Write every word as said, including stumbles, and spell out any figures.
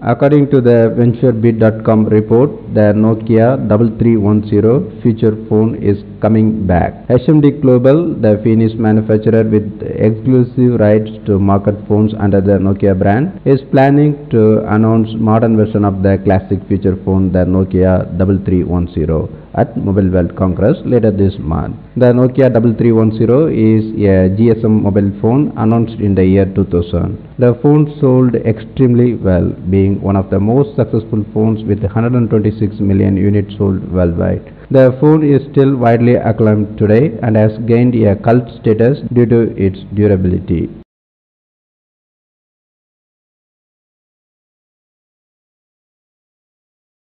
According to the venture beat dot com report, the Nokia three three one zero feature phone is coming back. H M D Global, the Finnish manufacturer with exclusive rights to market phones under the Nokia brand, is planning to announce modern version of the classic feature phone, the Nokia three three one zero. At Mobile World Congress later this month. The Nokia three three one zero is a G S M mobile phone announced in the year two thousand. The phone sold extremely well, being one of the most successful phones with one hundred twenty-six million units sold worldwide. The phone is still widely acclaimed today and has gained a cult status due to its durability.